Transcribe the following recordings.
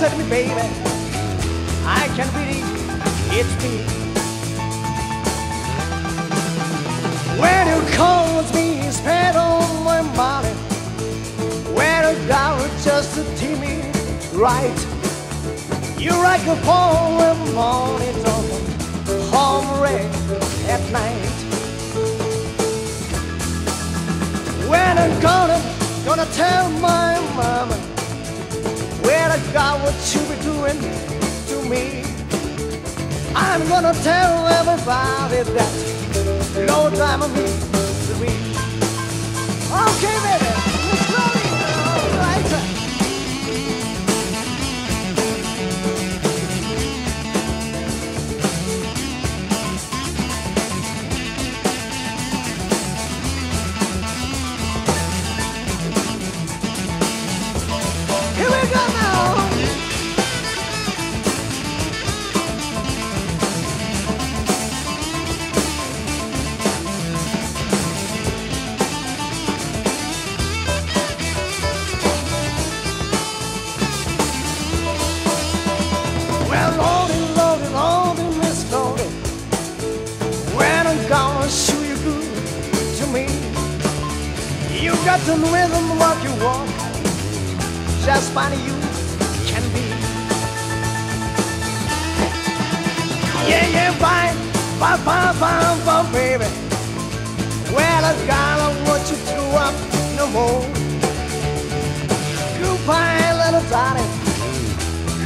said to me, baby, I can't believe it's me. When you called me, spat on my body, when you got just to see me right. You're like a phone in the morning, home red at night. When I'm gonna tell my mama where I got what you be doing to me. I'm gonna tell everybody that no time of me to be. Okay, baby, let's go. All right. Got the rhythm of your walk, just funny you can be. Yeah, yeah, bye, bye, bye, bye, bye, baby. Well, I gotta want you to up no more. Goodbye, little darling,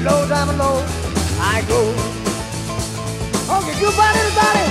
low down low I go. Okay, goodbye, little darling.